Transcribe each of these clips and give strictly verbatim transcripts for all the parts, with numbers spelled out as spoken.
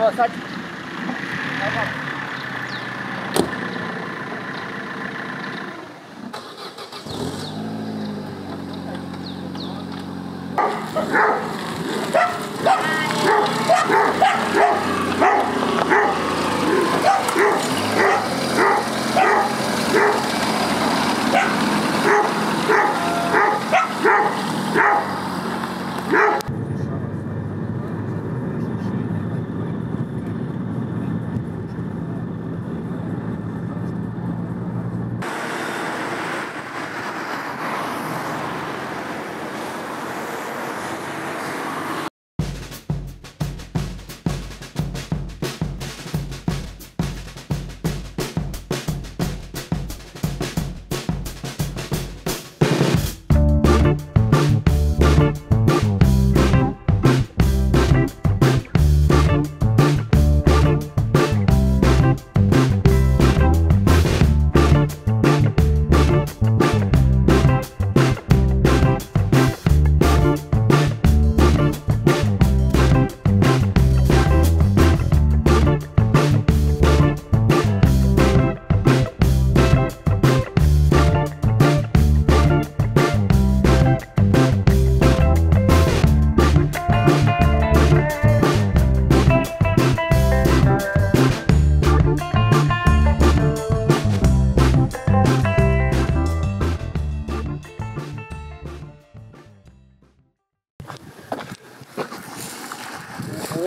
Evo sad. Evo.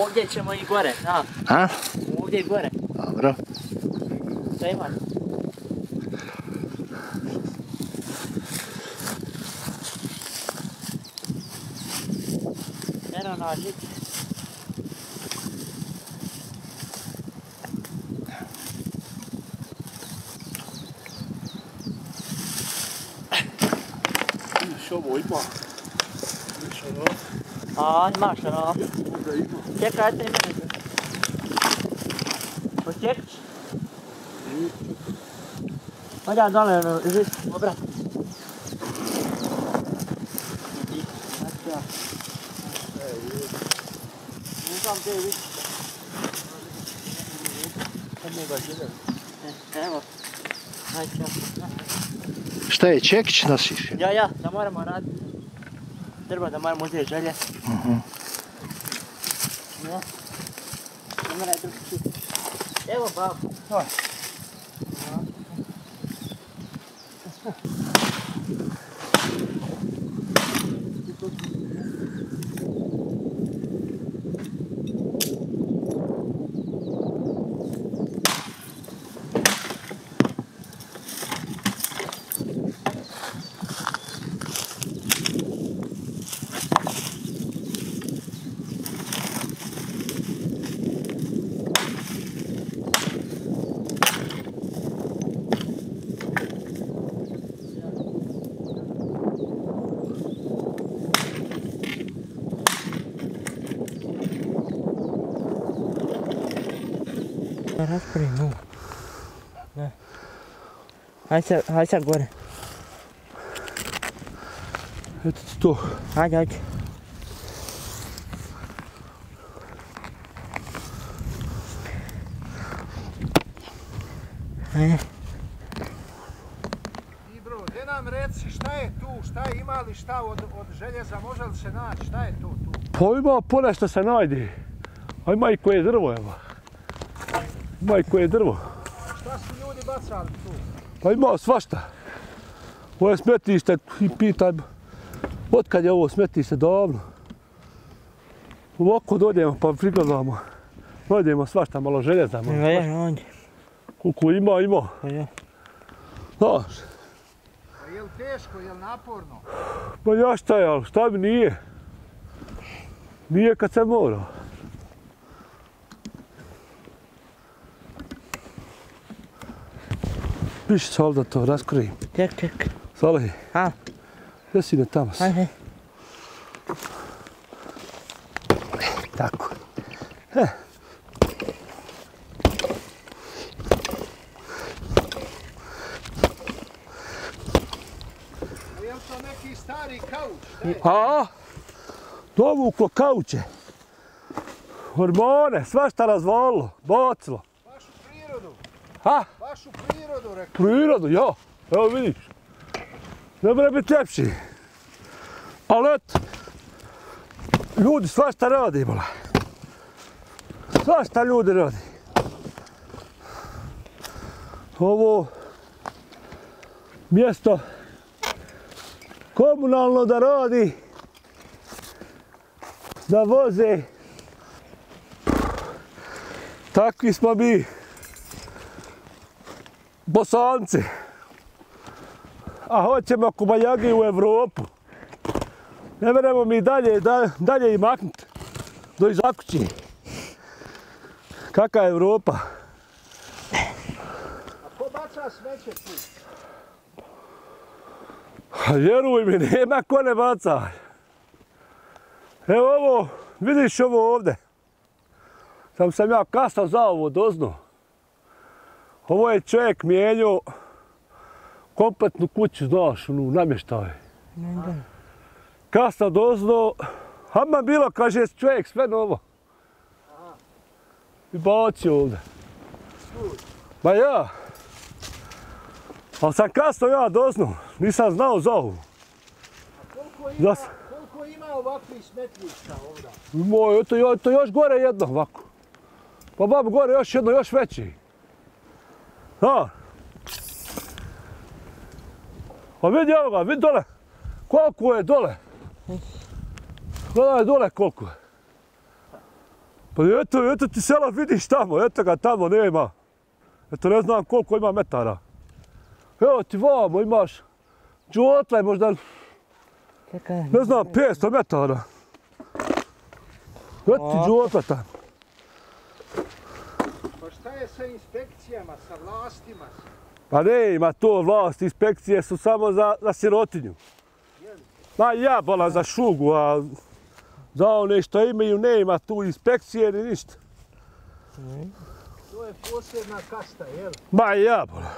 Ovdje ćemo i gore, da. A? Ovdje i gore. Dobro. Šta imaš? Eno nažit. Viš ovo ima. Viš ovo. A, imaš ono. Čekaj, te imam. Počekaj. Hajde ja dole, izviš, obrat. Ne znam te viš. Evo. Šta je, čekić nosiš? Ja, ja, da moramo raditi. Treba da moramo uzeti želje. Ne, ne moraj drugi čuti. Evo bav. Raspri, ne. Hajde sad gore. Eto ti to. Hajde, hajde. Hajde. Ibro, gdje nam reci šta je tu, šta je imali, šta od željeza, može li se naći, šta je tu tu? Pa ima ponešto se najdi. A ima i koje drvo, evo. Majko je drvo. Šta su ljudi bacali tu? Pa imao svašta. Ovo je smetište i pitam otkad je ovo smetište davno. Ovako dođemo pa prigledamo. Dođemo svašta, malo željeza. Koliko ima, ima. Znaš. Pa je li teško, je li naporno? Pa ja šta je, ali šta mi nije. Nije kad se mora. Piši Sal da to raskrijim. Ček, ček. Salih. A? Gdje si ide tamo? Ajde. Tako. He. Je li to neki stari kauč? A? Dovuklo kauče. hormone, svašta razvolilo, bocilo. Baš u prirodu. Ha? Baš u prirodu, rekao. Prirodu, ja. Evo vidiš. Ne mora biti ljepši. Ali eto, ljudi svašta radi, bola. Svašta ljudi radi. Ovo mjesto komunalno da radi, da voze. Takvi smo mi Bosanci, a hoćemo kobajagi u Evropu. Ne veremo mi dalje, dalje i maknuti, do iza kući. Kaka je Evropa? A ko baca smeće tu? Vjeruj mi, nema ko ne baca. Evo ovo, vidiš ovo ovdje. Sam sam ja kasno za ovo doznao. Ovo je čovjek mijenio kompletnu kuću, znaš, onu namještaju. Kasno doznao, ama bilo, kaže čovjek, sve novo. I bacio ovdje. Ba ja, ali sam kasno ja doznao, nisam znao za ovo. Koliko ima ovakvih smetlišta ovdje? Moj, eto još gore jedno ovako. Pa babo gore još jedno, još veći. A, a vidi evo ga, vidi dole, koliko je dole. Gledaj dole koliko je. Pa eto, eto ti selo vidiš tamo, eto ga tamo nema. Eto ne znam koliko ima metara. Evo ti vamo imaš, džotlaj možda, ne znam, petsto metara. Eto ti džotlaj tamo. Pa šta je sa inspekcijama, sa vlastima? Pa ne ima to vlast, inspekcije su samo za sirotinju. Ma ja bolam za šugu, a za one što imaju ne ima tu inspekcije ni ništa. To je posebna kasta, jel? Ma ja bolam.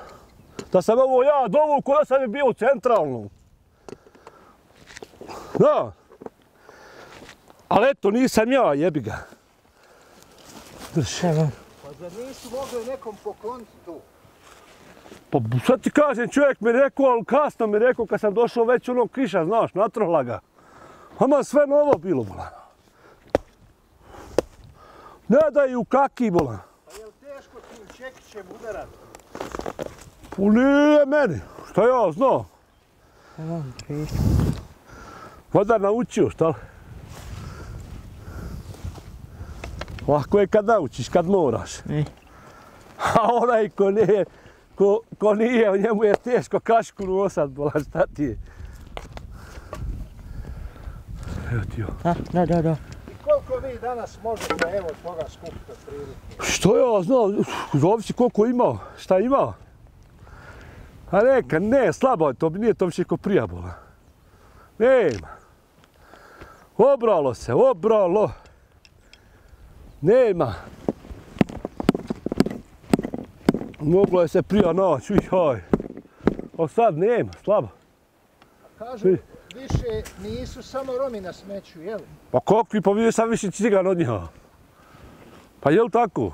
Da sam ovo ja dovuku, da sam bio centralno. Da. Ali eto, nisam ja, jebi ga. Drži. Zar nisu mogli nekom pokloniti tu? Pa sad ti kažem, čovjek mi rekao, ali kasno mi rekao kad sam došao već onog kiša, znaš, natrhla ga. Ama sve novo bilo, bolan. Ne daj u kaki, bolan. Pa jel teško tim čekićem udarati? Pa nije meni, šta ja znao. Voda naučio, šta li? Lako je kad naučiš, kad moraš. A onaj ko nije, njemu je teško kašku nosat, bola, šta ti je? Evo ti ovo. Da, da, da. I koliko vi danas možete, evo, toga skupiti prilike? Što ja znam, zavisi koliko imao, šta imao. A neka, ne, slabo je to, nije to više ko prija, bola. Nema. Obralo se, obralo. Nema. Moglo je se prije naći, joj. A sad nema, slabo. Kažu, više nisu samo Romi na smeću, jel? Pa kakvi, pa vidio sam više Cigan od njiha. Pa jel tako?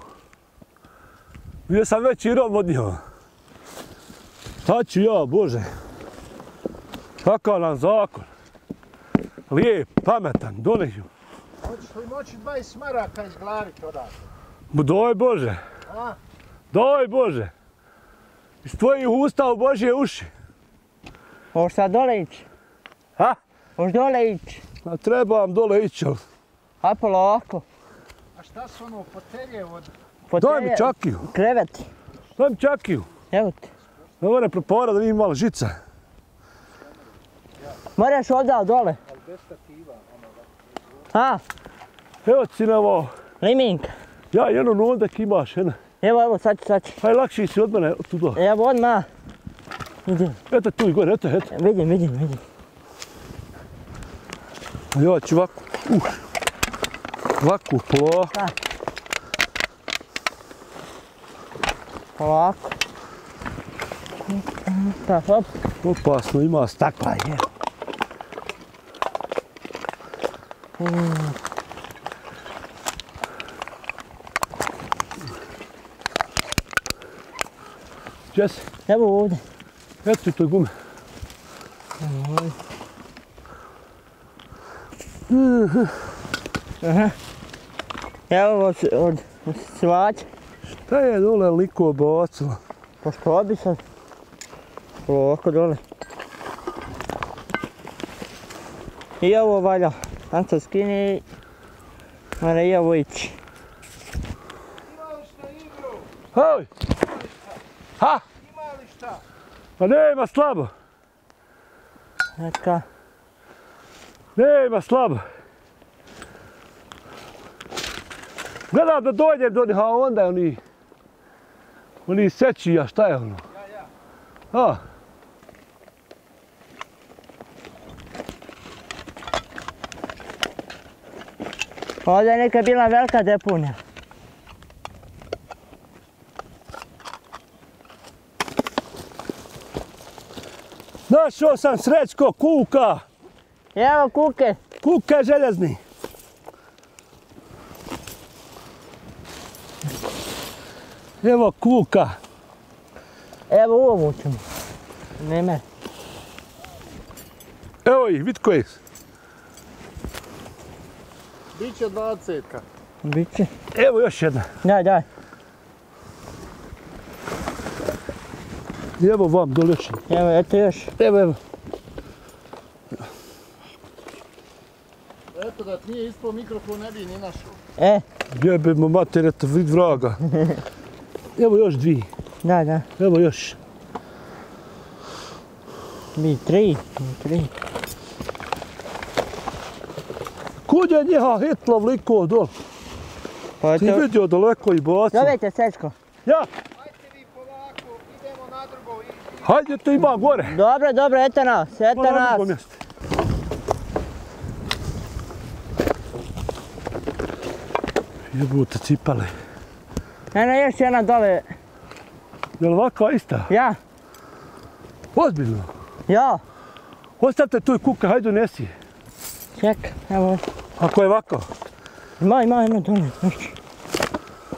Vidio sam veći Rom od njiha. Šta ću ja, Bože? Kakav nam zakon. Lijep, pametan, doneću. Hoćeš li moći dvadeset maraka iz glavike odavde? Daj Bože! A? Daj Bože! Iz tvojih usta u Božje uši! Možeš sad dole ići? Ha? Možeš dole ići? A trebam dole ići, ali... Aj polako. A šta su ono, fotelje od... Daj mi čakiju! Krevet! Daj mi čakiju! Evo ti. Ne moram propora da vidim malo žica. Moraš odavde dole. Ali bez stativa. Ha? Evo cinovo. Liminka. Ja, jednom ondak imaš, jedna. Evo, evo, sad ću, sad ću. Aj, lakši si od mene, tu do. Evo, odmah. Vidim. Eto tu i gore, eto, eto. Vidim, vidim, vidim. Ja ću ovako, uh, ovako, polako. Da. Polako. Tako, hop. Opasno, ima stakla, je. Čes? Evo ovdje. Eto ti toj gume. Evo ovdje. Aha. Evo od svađa. Šta je dole liko bacila? Pa što bi sam? Ovako dole. I ovo valja. Tam se skine i mora i ovo ići. Imali šta igru? Hoj! Ha? Imali šta? Pa nema slabo. Neka. Nema slabo. Gledam da dođem do njih, a onda je oni... Oni seći, a šta je ono? Ja, ja. Ha? Ovdje je neka bila velika deponija. Našao sam, Srećko, kuka. Evo kuke. Kuke željezni. Evo kuka. Evo ovo ćemo. Neme. Evo ih, vidi koji. Biće dvadesetka. Biće. Evo još jedna. Daj, daj. Evo vam, dole još. Evo, eto još. Evo, evo. Eto da ti nije ispao mikrofon, ne bi ni našao. E. Jebemo mater, eto vid vraga. Evo još dvije. Da, da. Evo još. Mi tri, mi tri. Kud je njeha hitla vliko dol? Ti vidio daleko i baca. Zovete, Srećko. Ja. Hajde vi polako, idemo na drugo. Hajde to ima gore. Dobro, dobro, eto nas, eto nas. Jebute cipale. Eno, još jedna dole. Je li ovako ista? Ja. Ozbiljno? Ja. Ostavite tu i kuka, hajde unesi. Čekaj, evo. Ako je ovako? Ima, ima jedno dole.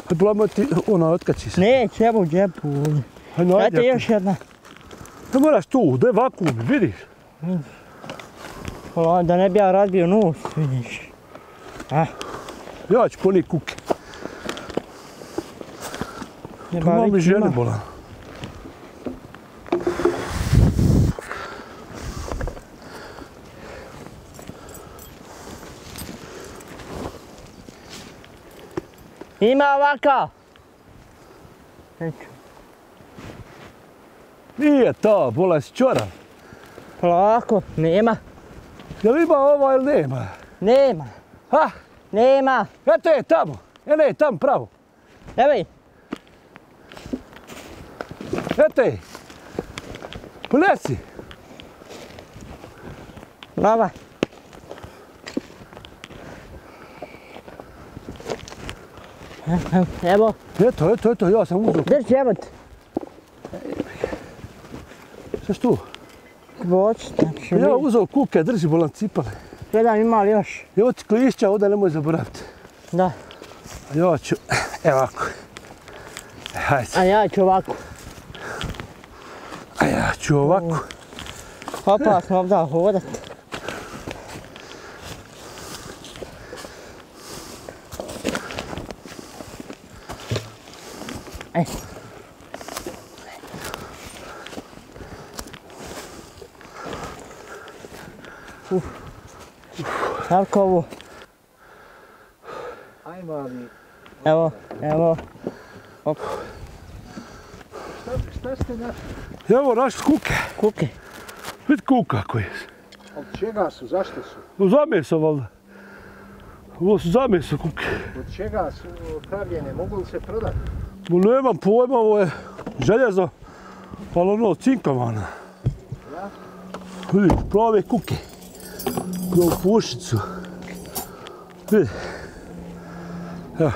Blamo ti, ona, otkači se. Neće, evo u džepu. Eto još jedna. Ne moraš tu, da je vakuum, vidiš? Da ne bi ja razbio nos, vidiš. Ja ću ponijeti kuke. Imam mi žene bolan. Ima ovaka. Nije to, bolan si čorav. Polako, nema. Je li ima ova ili nema? Nema. Ha? Nema. Eto je tamo. Eno je tamo pravo. Evo je. Eto je. Ponesi. Lava. Evo. Eto, eto, eto, ja sam uzeo. Drži, evo te. Sviš tu? Boč, znači. Ja uzeo kuke, drži bolan cipale. Jedan imali još. Evo ti klišća, ovdje nemoj zaboraviti. Da. A ja ću, evo ovako. Hajde. A ja ću ovako. A ja ću ovako. Opasno ovdje hodat. Ajde. Uf. Sarko ovu. Evo, evo. Op. Šta ste našli? Evo našli kuke. Kuke. Vidi kuka koji je. Od čega su? Zašto su? Od zamesa valjda. Ovo su zamesa kuke. Od čega su pravljene? Mogu li se prodati? Nemam pojma, ovo je željezo. Ali ono cinkovano. Ja? Vidi, prave kuke. Na ovu pušicu. Vidi. Evo.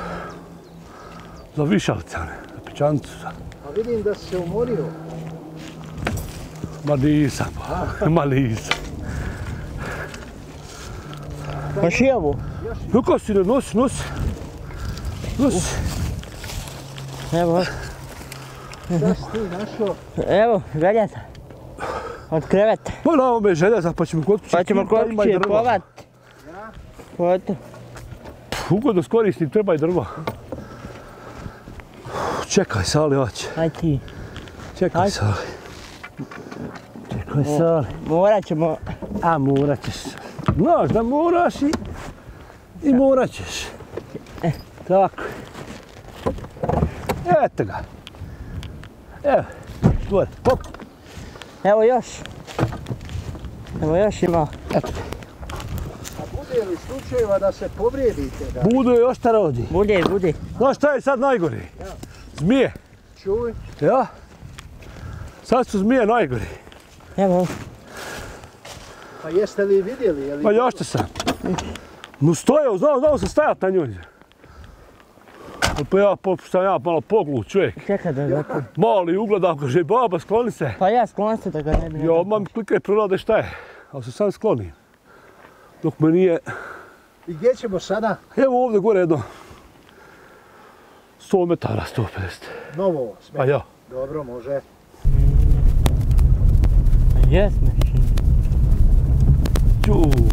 Za višavca, za pičancu. A vidim da si se umorio. Ma nisam, ma nisam. Maš i ovo? Niko si ne nosi, nosi. Nosi. Evo. Šta si ti našao? Evo, željeza. Od kreveta. Pa na ovome je željeza, pa ćemo kod kuće. Pa ćemo kod kuće povati. Ja? Hvala. Ugodno skoristim trba i drva. Čekaj, Sali, oće. Aj ti. Čekaj, Sali. Čekaj, Sali. Morat ćemo. A, morat ćeš. Znaš da moraš i morat ćeš. Tako. Eto ga. Evo, tvoj, pop. Evo još. Evo još imao. Eto. A bude li slučajeva da se povrijedite? Bude još ta rodi. Bude, bude. Znaš šta je sad najgori? Zmije. Čuj. Ja. Sad su zmije najgori. Evo. Pa jeste li vidjeli? Pa još te sam. No stojao, znao, znao sam stajat na njoj. Pa ja sam ja malo poglu čovjek. Čekaj da ga... Mali ugledam, kaže, baba, skloni se. Pa ja, skloni se da ga ne bi... Ja odmah mi klikaj prorade šta je, ali se sam sklonim. Dok me nije... I gdje ćemo sada? Evo ovdje gore jedno. sto metara, sto pedeset. Novo smeta? Pa ja. Dobro, može. Ma jes mešin. Čuj,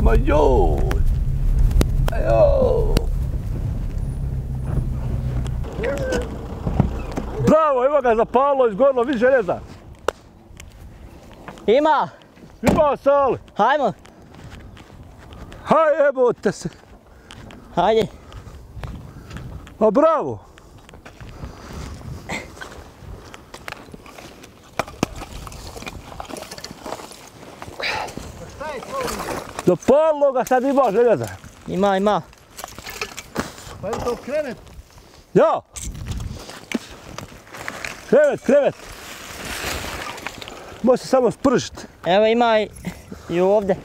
ma joj. Ma joj. Bravo, evo ga zapalo, izgorilo, viš željeza. Ima. Ima, Sale. Hajmo. Haj, jebote se. Hajde. A bravo. Pa šta je to? Zapalo ga, sad ima željeza. Ima, ima. Pa je to krenet? Ja. Krevet, krevet. Može se samo spržiti. Evo ima i ovdje.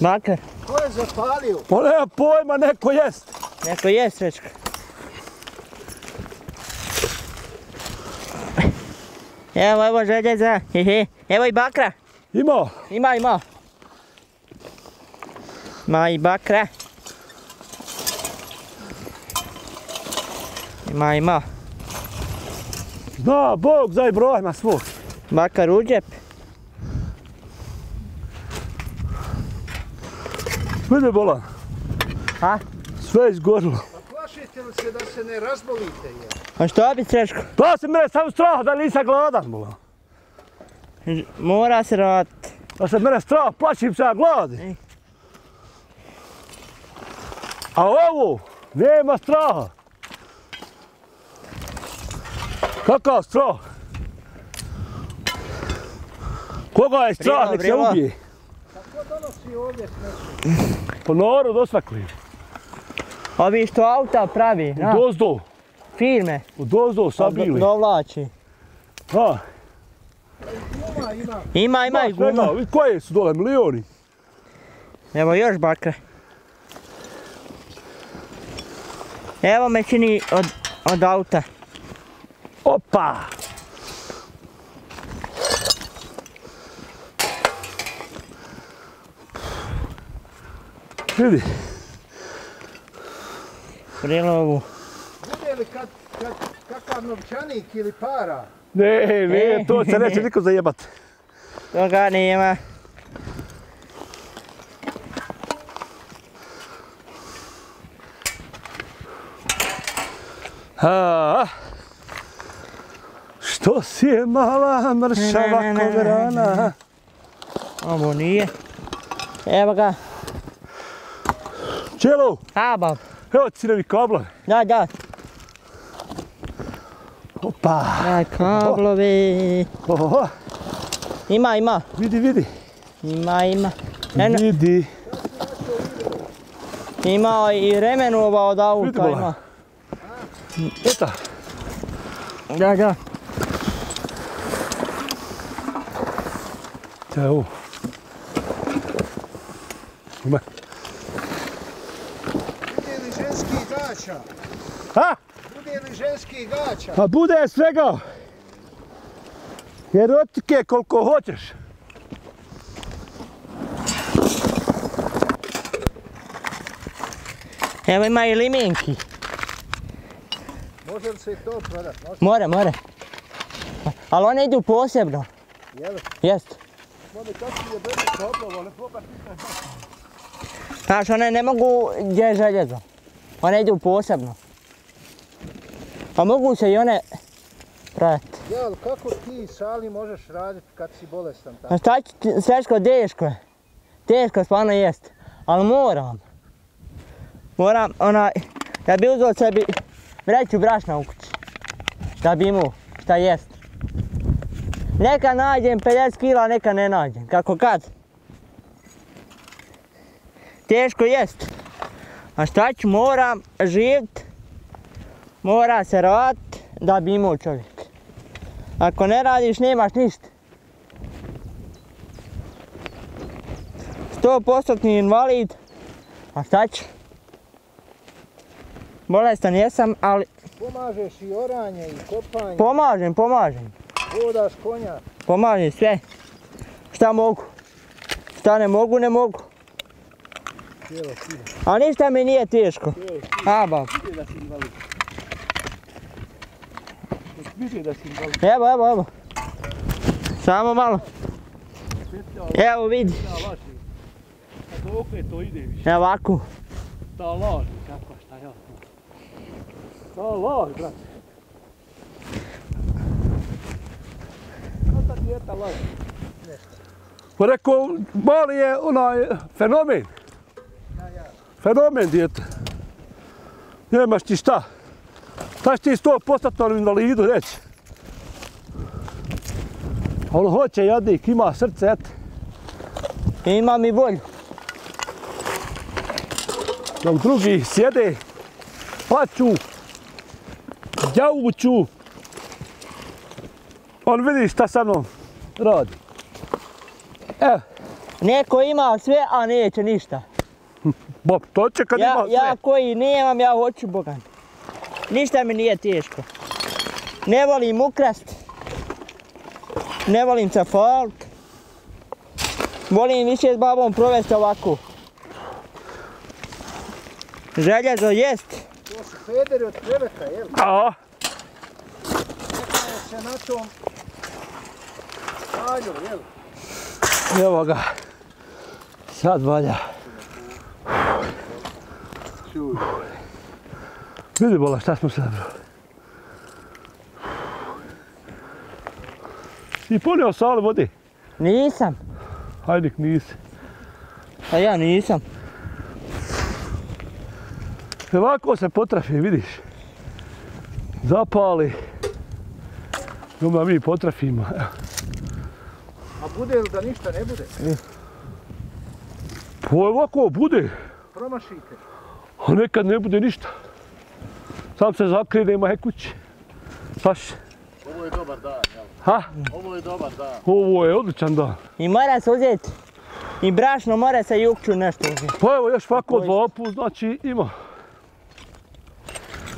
Makar. Ko je zapalio? Pa nema pojma, neko jest. Neko jest, Srećko. Evo, evo željeza. Evo i bakra. Ima. Ima, ima. Ima i bakra. Ima, ima. Zna Bog za Ibrahima svog. Bakar u džep. Sve ne bolan. A? Sve izgorilo. Pa plašite li se da se ne razbolite? A što bi, Srećko? Plašim mene samo straha da nisam gladan, bolan. Mora se raditi. Da se mene straha, plašim se da gladi. A ovo, nema straha. Kakav strah? Koga je strah, nek se ubije. Kako donosi ovdje smeće? Po narod osvakli. Ovi što auta pravi, na? U dozdo. Firme. U dozdo, sabili. Dovlači. Ha. Ima, ima. Ima, ima i guma. Vidi koje su dole, milioni. Evo još bakre. Evo me čini od auta. Opa! Vidi. Prilovu. Bude li kakav novčanik ili para? Ne, ne, to se neće niko zajebati. Toga nema. Haa, što si je mala mršava kovrana? Ovo nije. Evo ga. Čelo! Abav. Evo ti sinevi kabla. Da, da. Opa. Da, kablovi. Oho. Ima, ima. Vidi, vidi. Ima, ima. Vidi. Ima i remenova od auta ima. Eta. Da, da. Evo. Ume. Bude li ženski gača? Ha? Bude li ženski gača? Pa bude svega. Erotike koliko hoćeš. Evo ima i limenki. Može li se i to prodat? More, more. Ali one idu posebno. Jeli? Jeste. Mome, kako ti je brzo problem, ali pobar. Znaš, one ne mogu gdje je željezo. One idu posebno. A mogu se i one praviti. Ja, ali kako ti sali možeš raditi kad si bolestan tako? A šta ću ti, Srećko, teško je. Teško stvarno jest. Ali moram. Moram, onaj, da bi uzeo sebi vreću brašna u kući. Da bi imao šta jest. Neka nađem pedeset kila, neka ne nađem. Kako kad? Teško jest. A šta ću, moram živit. Mora se radit da bi imao čovjek. Ako ne radiš, nemaš ništa. sto posto invalid, a šta ću? Bolestan jesam, ali... Pomažeš i oranje i kopanje? Pomažem, pomažem. Vodaš konja? Pomažem sve. Šta mogu? Šta ne mogu, ne mogu. A ništa mi nije teško. A, babo. Evo, evo, evo. Samo malo. Evo vidi. Evo ovako. Ta laž, kako šta ja. Ta laž, brate. Kako ta djeta laž? Rekao, mali je onaj fenomen. Fenomen djeta. Nemaš ti šta. Šta će ti sto posto invalidu reći? On hoće jadnik, ima srce, eto. Ima mi volju. Dok drugi sjede, plaću, djavuću. On vidi šta sa mnom radi. Evo. Neko ima sve, a neće ništa. Bob, to će kad ima sve. Ja koji nemam, ja hoću Bogan. Ništa mi nije teško. Ne volim ukrast. Ne volim cafalk. Volim više s babom provesti ovako. Željezo jest. To su federi od kreveta, jel? A. Nekaj se na tom valju, jel? Evo ga. Sad valja. Čuj. Vidi bola šta smo sada broj. Si punio sal vode? Nisam. Hajdik nisi. A ja nisam. Ovako se potrafi, vidiš. Zapali. Doma mi potrafimo. A bude li da ništa ne bude? Ovako bude. Promašite. A nekad ne bude ništa. Sam se zakrije, ima je kući. Saš. Ovo je dobar dan, jel? Ha? Ovo je dobar dan. Ovo je odličan dan. I mora se uzeti. I brašno mora se jukću nešto uzeti. Pa evo još ovako dvopu, znači ima.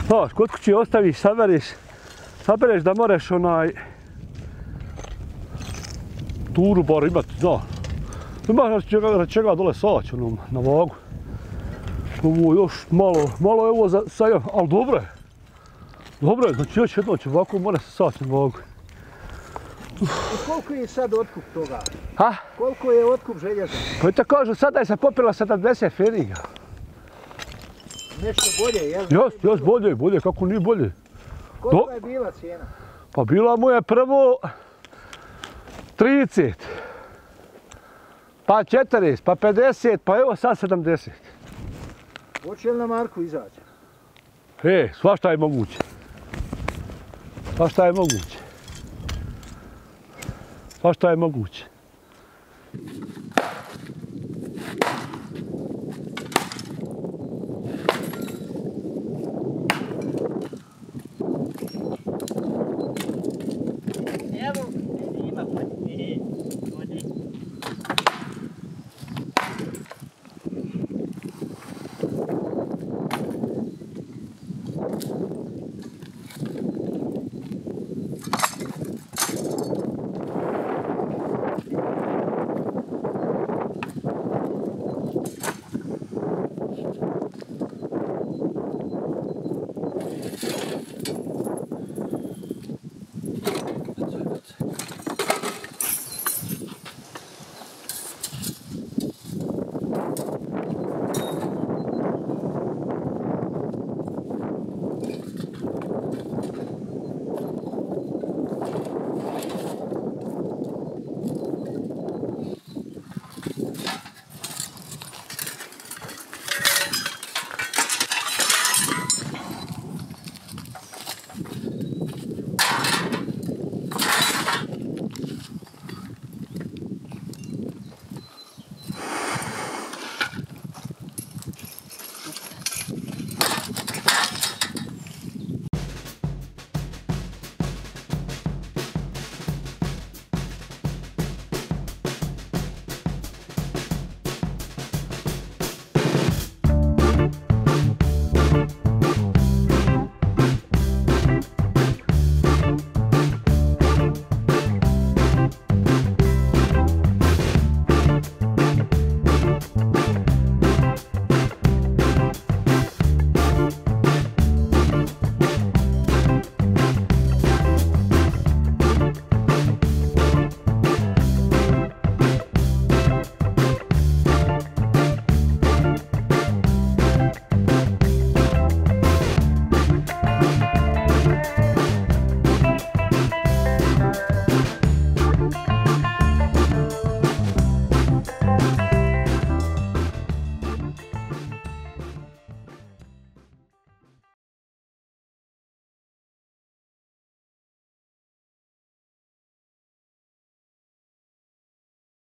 Znaš, kod kući ostaviš, saberiš. Sabereš da moraš onaj... Turu bar imati, znaš. Imaš na čega dole saći onom, na vagu. Ovo još malo, malo je ovo za sajam, ali dobro je. Dobro je, znači još jedno će ovako, mora se saći na vagu. Koliko je sad otkup toga? Ha? Koliko je otkup željeza? Pa te kažu, sada je se popila sedamdeset feniga. Nešto bolje, jel? Jas, jas bolje, bolje, kako nije bolje. Koliko je bila cijena? Pa bila mu je prvo trideset, pa četrdeset, pa pedeset, pa evo sad sedamdeset. Hoće li na Marku izaći? E, svašta je moguće. Svašta je moguće. Svašta je moguće.